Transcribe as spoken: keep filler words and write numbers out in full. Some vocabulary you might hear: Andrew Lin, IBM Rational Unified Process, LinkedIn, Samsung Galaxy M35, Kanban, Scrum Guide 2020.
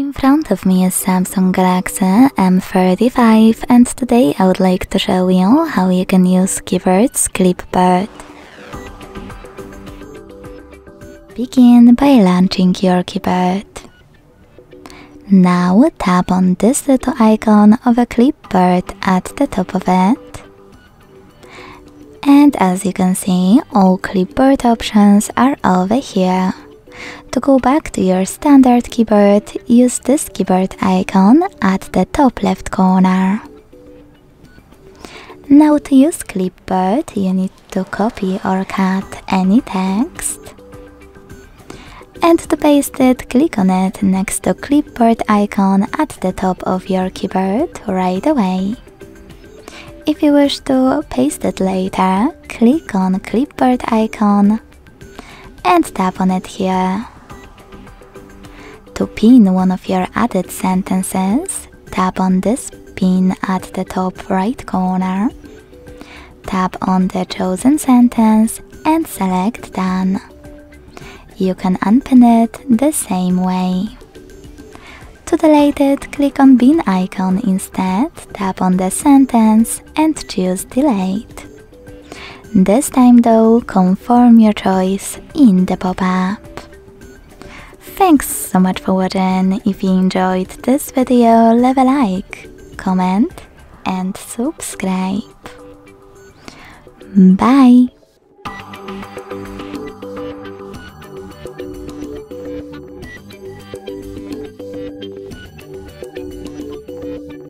In front of me is Samsung Galaxy M thirty-five, and today I would like to show you how you can use keyboard's clipboard. Begin by launching your keyboard. Now tap on this little icon of a clipboard at the top of it. And as you can see, all clipboard options are over here. To go back to your standard keyboard, use this keyboard icon at the top left corner. Now to use clipboard, you need to copy or cut any text. And to paste it, click on it next to clipboard icon at the top of your keyboard right away. If you wish to paste it later, click on clipboard icon and tap on it here. To pin one of your added sentences, tap on this pin at the top right corner. Tap on the chosen sentence and select Done. You can unpin it the same way. To delete it, click on bin icon instead, tap on the sentence and choose Delete. This time though, confirm your choice in the pop-up. Thanks so much for watching. If you enjoyed this video, leave a like, comment and subscribe. Bye!